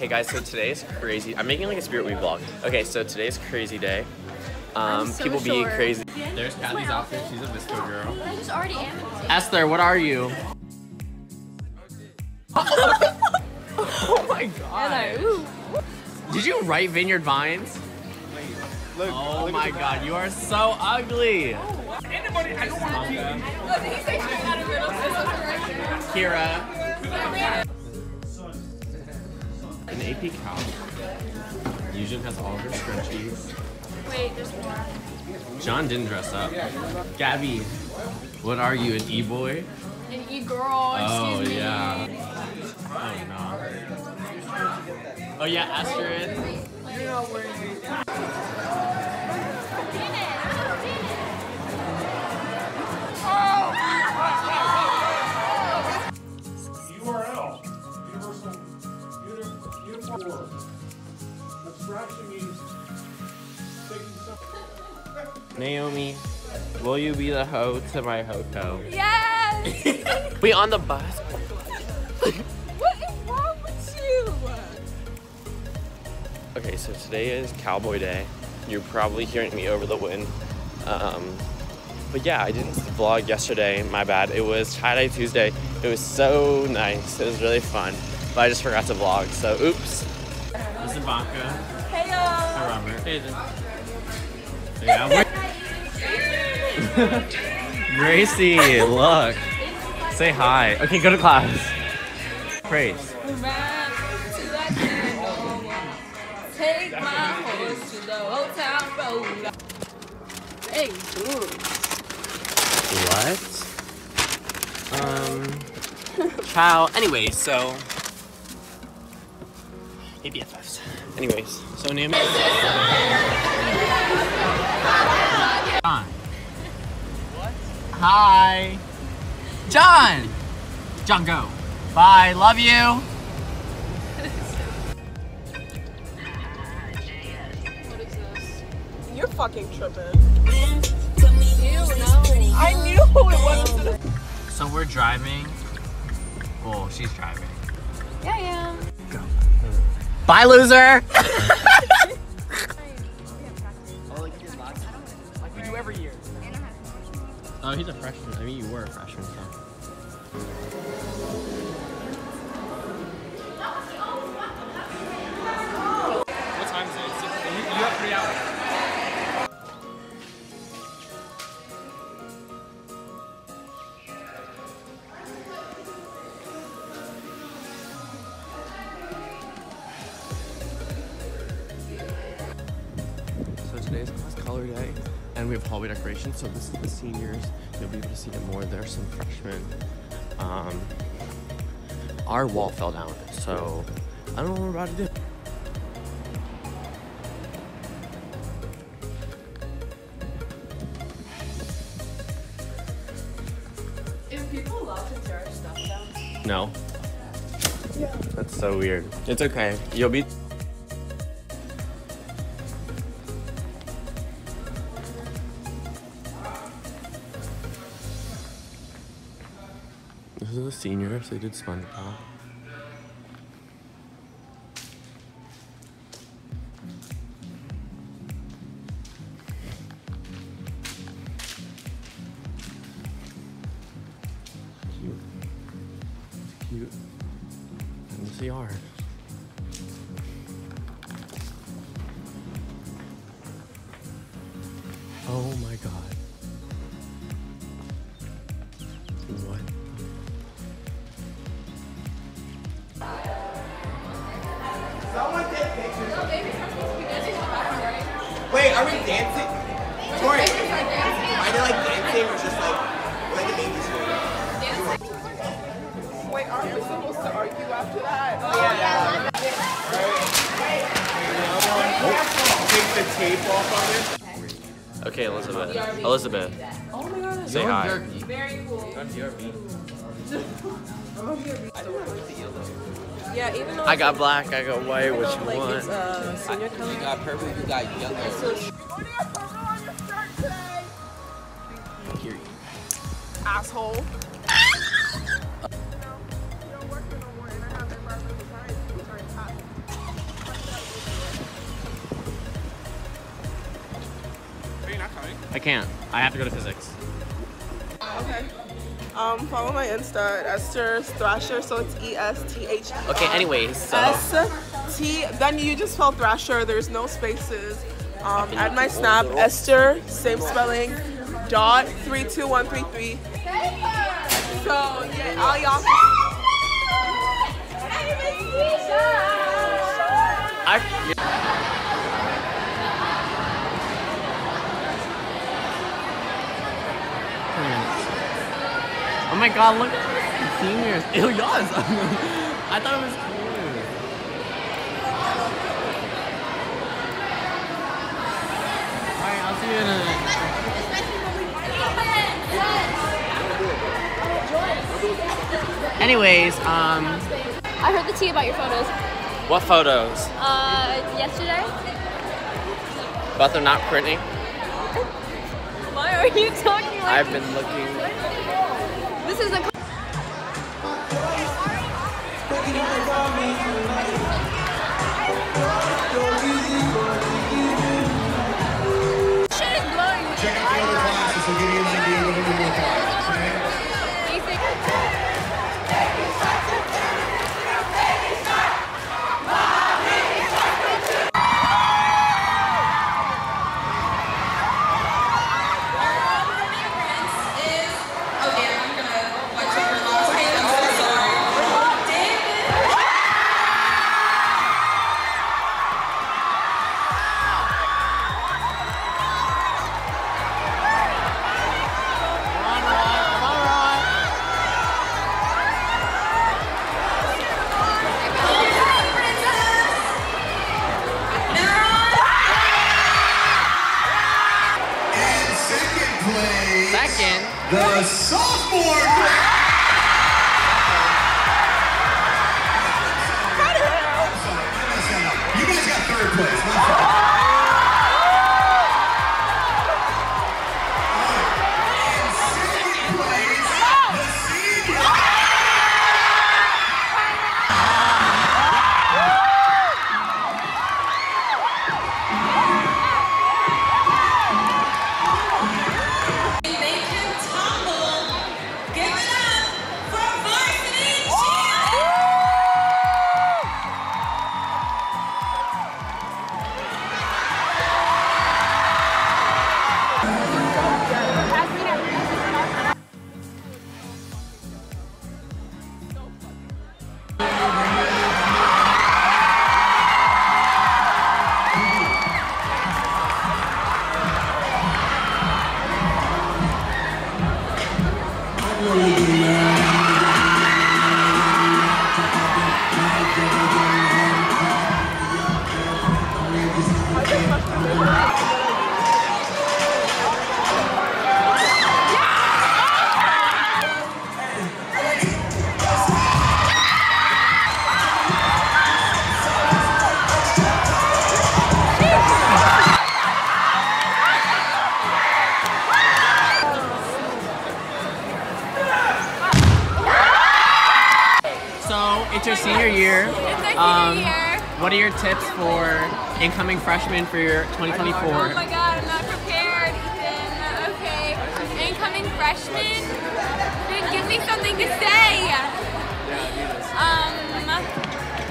Hey guys, so today is crazy. I'm making like a spirit week vlog. Okay, so today's crazy day. People being crazy. There's Kathy's outfit. She's a mystery girl. I just already am. Esther, what are you? Oh my god. Did you write Vineyard Vines? Look, oh my god, you are so ugly. Anybody, I don't want to be. Oh, did he say straight out of middle school right there? Kira. An AP Calc. Yujin has all of her scrunchies. Wait, there's more. John didn't dress up. Gabby, what are you, an e-boy? An e-girl, excuse me. Oh, yeah. Oh, no. Oh, yeah, Astrid. You're not wearing it. Naomi, will you be the hoe to my hotel? Yes! We on the bus? What is wrong with you? Okay, so today is Cowboy Day. You're probably hearing me over the wind. But yeah, I didn't vlog yesterday, my bad. It was Tie-Dye Tuesday. It was so nice, it was really fun. But I just forgot to vlog, so oops. This is Ivanka. Hey y'all. Hi Robert. Hey yeah, Gracie, look. Say hi. Okay, go to class. Praise. Take my horse to the hotel road. Hey, what? Ciao. Anyway, so. Hey, BFFs. Anyways, so name it. John. What? Hi. John! John, go. Bye, love you. What is this? You're fucking tripping. I knew it wasn't. So we're driving. Oh, she's driving. Yeah, I am. Go. Bye, loser! We do every year. Oh, he's a freshman. I mean, you were a freshman, so. What time is it? It's 6:00. You have 3 hours. So today's class color day. And we have hallway decorations, so this is the seniors. You'll be able to see it more. There are some freshmen. Our wall fell down, so I don't know what we're about to do. If people love to tear our stuff down. No. Yeah. That's so weird. It's okay. You'll be. This is the seniors, they did SpongeBob. Cute. It's cute. And the CR. Oh my god. What? Wait, are we dancing? Tori, are they like dancing or just like, what do they mean this way? Wait, aren't we supposed to argue after that? Oh, yeah. Alright. Take the tape off of it. Okay, Elizabeth. Oh my god. Say hi. Very cool. I'm DRB. I don't want the yellow. Yeah, even though I got black, I got white, which you like, want. Senior color. You got purple, you got yellow. What do you have purple on your shirt today? Thank you. Asshole. I can't. I have to go to physics. Okay. Follow my Insta at Esther Thrasher, so it's E-S-T-H. Okay, anyways, so. S-T, then you just spell Thrasher, there's no spaces. Add my snap, Esther, same spelling, dot 32133. So, yeah, all y'all. Oh my god, look at seniors. Ew, y'all. I thought it was cool. Alright, I'll see you in a minute. Anyways, I heard the tea about your photos. What photos? Yesterday. But they're not printing. Why are you talking like I've been looking. This is a... The sophomore You guys got third place. And second place, the senior. It's your senior year. It's our senior year. What are your tips for incoming freshmen for your 2024? Oh my god, I'm not prepared, Ethan. Okay. Incoming freshmen? Give me something to say.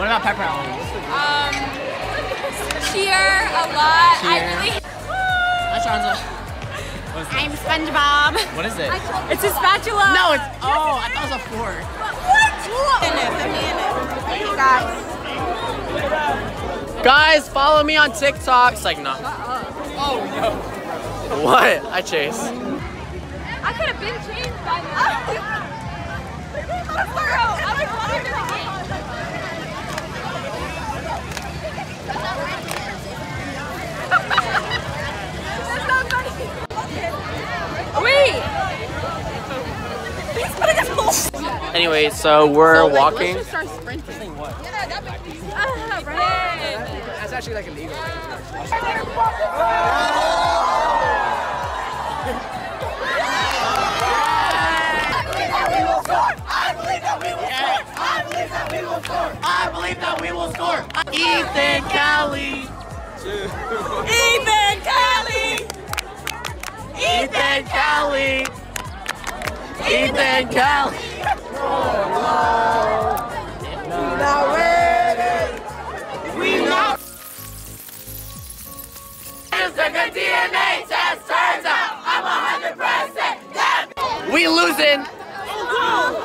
What about pep rallies? Cheer a lot. Cheer. That's Ronza. I'm SpongeBob. What is it? It's a spatula. No, it's... Oh, I thought it was a fork. Guys, follow me on TikTok. It's like, no. Oh, no. What? I chase. I could have been chased by this. Anyway, so we're walking. Let's just start sprinting. What? Yeah, that makes sense. That's actually like illegal. I believe that we will score. Ethan Kelly. Ethan Kelly. Ethan Kelly! Ethan Kelly! We not it's like a DNA test. Turns out I'm 100% dead. We losing!